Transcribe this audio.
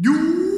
You